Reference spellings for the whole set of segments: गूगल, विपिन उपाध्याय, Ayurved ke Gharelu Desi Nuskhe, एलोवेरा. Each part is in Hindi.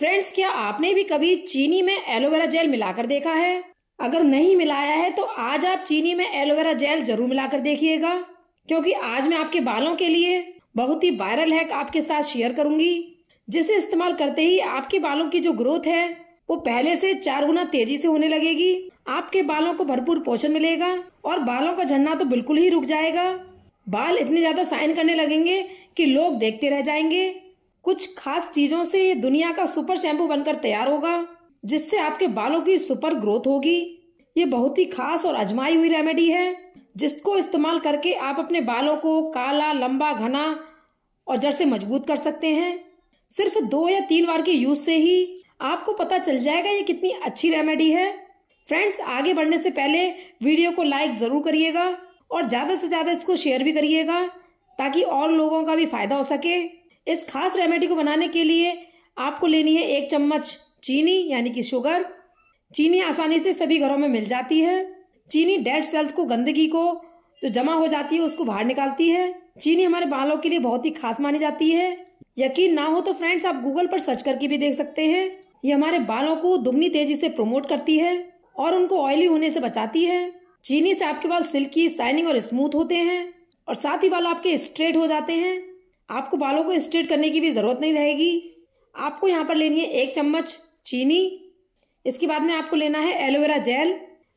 फ्रेंड्स, क्या आपने भी कभी चीनी में एलोवेरा जेल मिलाकर देखा है? अगर नहीं मिलाया है तो आज आप चीनी में एलोवेरा जेल जरूर मिलाकर देखिएगा, क्योंकि आज मैं आपके बालों के लिए बहुत ही वायरल हैक आपके साथ शेयर करूंगी, जिसे इस्तेमाल करते ही आपके बालों की जो ग्रोथ है वो पहले से 4 गुना तेजी से होने लगेगी। आपके बालों को भरपूर पोषण मिलेगा और बालों का झड़ना तो बिल्कुल ही रुक जाएगा। बाल इतने ज्यादा शाइन करने लगेंगे कि लोग देखते रह जाएंगे। कुछ खास चीजों से ये दुनिया का सुपर शैम्पू बनकर तैयार होगा, जिससे आपके बालों की सुपर ग्रोथ होगी। ये बहुत ही खास और आजमाई हुई रेमेडी है, जिसको इस्तेमाल करके आप अपने बालों को काला, लंबा, घना और जड़ से मजबूत कर सकते हैं। सिर्फ 2 या 3 बार के यूज से ही आपको पता चल जाएगा ये कितनी अच्छी रेमेडी है। फ्रेंड्स, आगे बढ़ने से पहले वीडियो को लाइक जरूर करिएगा और ज्यादा से ज्यादा इसको शेयर भी करिएगा, ताकि और लोगों का भी फायदा हो सके। इस खास रेमेडी को बनाने के लिए आपको लेनी है 1 चम्मच चीनी यानी कि शुगर। चीनी आसानी से सभी घरों में मिल जाती है। चीनी डेड सेल्स को, गंदगी को जो जमा हो जाती है उसको बाहर निकालती है। चीनी हमारे बालों के लिए बहुत ही खास मानी जाती है। यकीन ना हो तो फ्रेंड्स आप गूगल पर सर्च करके भी देख सकते हैं। ये हमारे बालों को दुगनी तेजी से प्रमोट करती है और उनको ऑयली होने से बचाती है। चीनी से आपके बाल सिल्की, शाइनिंग और स्मूथ होते हैं और साथ ही बाल आपके स्ट्रेट हो जाते हैं। आपको बालों को स्ट्रेट करने की भी जरूरत नहीं रहेगी। आपको यहाँ पर लेनी है 1 चम्मच चीनी। इसके बाद में आपको लेना है एलोवेरा जेल।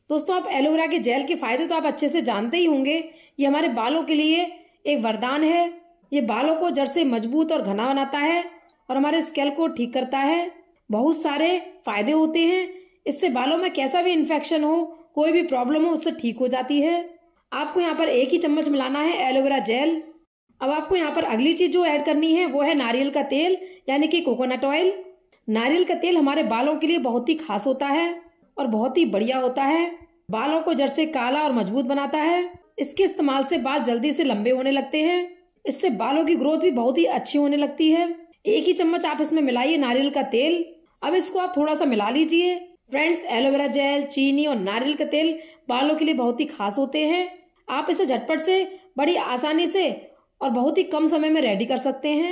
दोस्तों, आप एलोवेरा के जेल के फायदे तो आप अच्छे से जानते ही होंगे। ये हमारे बालों के लिए एक वरदान है। ये बालों को जड़ से मजबूत और घना बनाता है और हमारे स्कैल्प को ठीक करता है। बहुत सारे फायदे होते हैं इससे। बालों में कैसा भी इन्फेक्शन हो, कोई भी प्रॉब्लम हो, उससे ठीक हो जाती है। आपको यहाँ पर 1 ही चम्मच मिलाना है एलोवेरा जेल। अब आपको यहाँ पर अगली चीज जो ऐड करनी है वो है नारियल का तेल यानी कि कोकोनट ऑयल। नारियल का तेल हमारे बालों के लिए बहुत ही खास होता है और बहुत ही बढ़िया होता है। बालों को जड़ से काला और मजबूत बनाता है। इसके इस्तेमाल से बाल जल्दी से लंबे होने लगते हैं। इससे बालों की ग्रोथ भी बहुत ही अच्छी होने लगती है। 1 ही चम्मच आप इसमें मिलाइए नारियल का तेल। अब इसको आप थोड़ा सा मिला लीजिए। फ्रेंड्स, एलोवेरा जेल, चीनी और नारियल का तेल बालों के लिए बहुत ही खास होते हैं। आप इसे झटपट से, बड़ी आसानी से और बहुत ही कम समय में रेडी कर सकते हैं।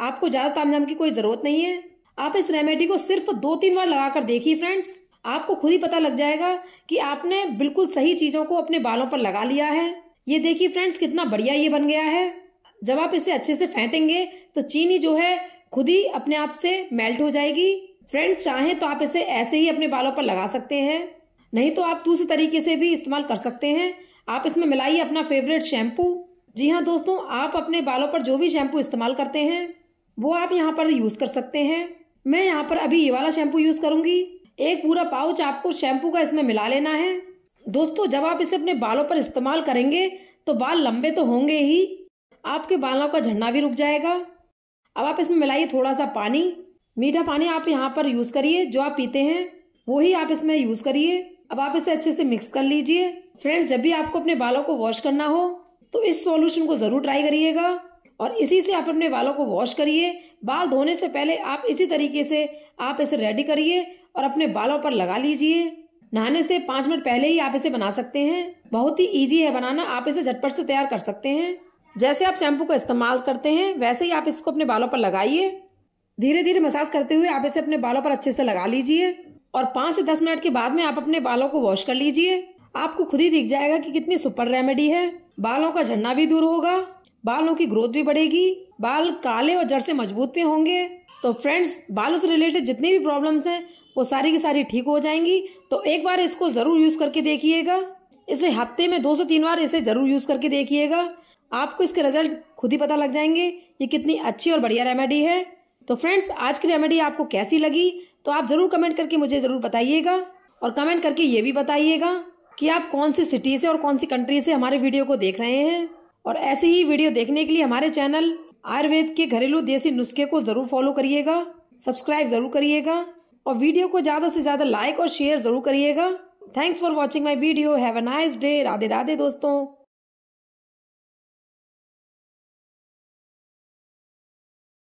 आपको ज्यादा तामझाम की कोई जरूरत नहीं है। आप इस रेमेडी को सिर्फ 2-3 बार लगाकर देखिए। फ्रेंड्स, आपको खुद ही पता लग जाएगा कि आपने बिल्कुल सही चीजों को अपने बालों पर लगा लिया है। ये देखिए फ्रेंड्स, कितना बढ़िया ये बन गया है। जब आप इसे अच्छे से फेंटेंगे तो चीनी जो है खुद ही अपने आप से मेल्ट हो जाएगी। फ्रेंड्स, चाहे तो आप इसे ऐसे ही अपने बालों पर लगा सकते हैं, नहीं तो आप दूसरे तरीके से भी इस्तेमाल कर सकते हैं। आप इसमें मिलाइए अपना फेवरेट शैम्पू। जी हाँ दोस्तों, आप अपने बालों पर जो भी शैम्पू इस्तेमाल करते हैं वो आप यहाँ पर यूज कर सकते हैं। मैं यहाँ पर अभी ये वाला शैम्पू यूज करूंगी। 1 पूरा पाउच आपको शैम्पू का इसमें मिला लेना है। दोस्तों, जब आप इसे अपने बालों पर इस्तेमाल करेंगे तो बाल लंबे तो होंगे ही, आपके बालों का झड़ना भी रुक जाएगा। अब आप इसमें मिलाइए थोड़ा सा पानी। मीठा पानी आप यहाँ पर यूज करिए, जो आप पीते हैं वो ही आप इसमें यूज करिए। अब आप इसे अच्छे से मिक्स कर लीजिए। फ्रेंड्स, जब भी आपको अपने बालों को वॉश करना हो तो इस सॉल्यूशन को जरूर ट्राई करिएगा और इसी से आप अपने बालों को वॉश करिए। बाल धोने से पहले आप इसी तरीके से आप इसे रेडी करिए और अपने बालों पर लगा लीजिए। नहाने से 5 मिनट पहले ही आप इसे बना सकते हैं। बहुत ही इजी है बनाना। आप इसे झटपट से तैयार कर सकते हैं। जैसे आप शैम्पू का इस्तेमाल करते हैं वैसे ही आप इसको अपने बालों पर लगाइए। धीरे धीरे मसाज करते हुए आप इसे अपने बालों पर अच्छे से लगा लीजिए और 5 से 10 मिनट के बाद में आप अपने बालों को वॉश कर लीजिए। आपको खुद ही दिख जाएगा कि कितनी सुपर रेमेडी है। बालों का झड़ना भी दूर होगा, बालों की ग्रोथ भी बढ़ेगी, बाल काले और जड़ से मजबूत पे होंगे। तो फ्रेंड्स, बालों से रिलेटेड जितनी भी प्रॉब्लम्स हैं वो सारी की सारी ठीक हो जाएंगी। तो एक बार इसको जरूर यूज करके देखिएगा। इसे हफ्ते में 2 से 3 बार इसे जरूर यूज करके देखिएगा। आपको इसके रिजल्ट खुद ही पता लग जाएंगे ये कितनी अच्छी और बढ़िया रेमेडी है। तो फ्रेंड्स, आज की रेमेडी आपको कैसी लगी तो आप जरूर कमेंट करके मुझे जरूर बताइएगा और कमेंट करके ये भी बताइएगा कि आप कौन सी सिटी से और कौन सी कंट्री से हमारे वीडियो को देख रहे हैं। और ऐसे ही वीडियो देखने के लिए हमारे चैनल आयुर्वेद के घरेलू देसी नुस्खे को जरूर फॉलो करिएगा, सब्सक्राइब जरूर करिएगा और वीडियो को ज्यादा से ज्यादा लाइक और शेयर जरूर करिएगा। Thanks for watching my video. Have a nice day. Radhe Radhe दोस्तों।